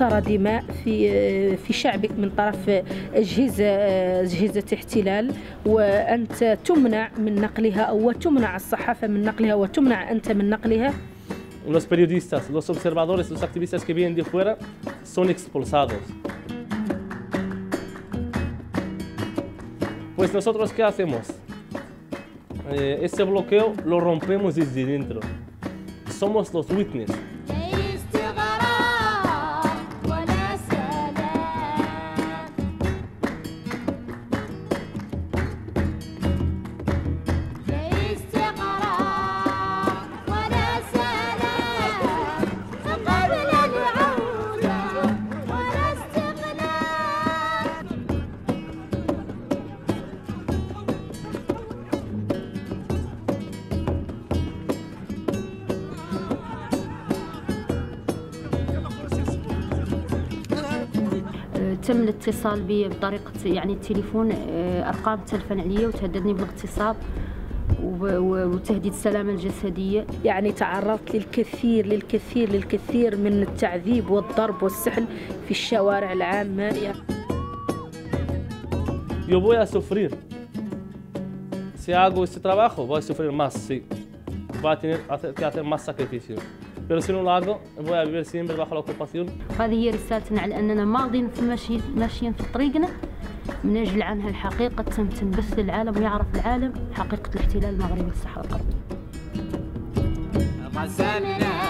ترى دماء في شعبك من طرف أجهزة احتلال، وأنت تمنع من نقلها أو تمنع الصحافة من نقلها وتمنع أنت من نقلها. Los periodistas, los observadores, los activistas que vienen de fuera son expulsados. Pues nosotros ¿qué hacemos? Ese bloqueo lo rompemos desde dentro. Somos los witness. تم الاتصال بي بطريقه يعني التليفون، ارقام تلفن عليا وتهددني بالاغتصاب وتهديد السلامه الجسديه. يعني تعرضت للكثير من التعذيب والضرب والسحل في الشوارع العامه. Yo voy a sufrir. Si hago este trabajo voy a sufrir más, sí. Va a tener que hacer más sacrificio. Pero si no lo hago, voy a vivir siempre bajo la ocupación. هذه هي رسالتنا على أننا ماضين ماشيين في طريقنا من أجل عنها الحقيقة تم تنبث للعالم ويعرف العالم حقيقة الاحتلال المغربي الصحراء الغربي.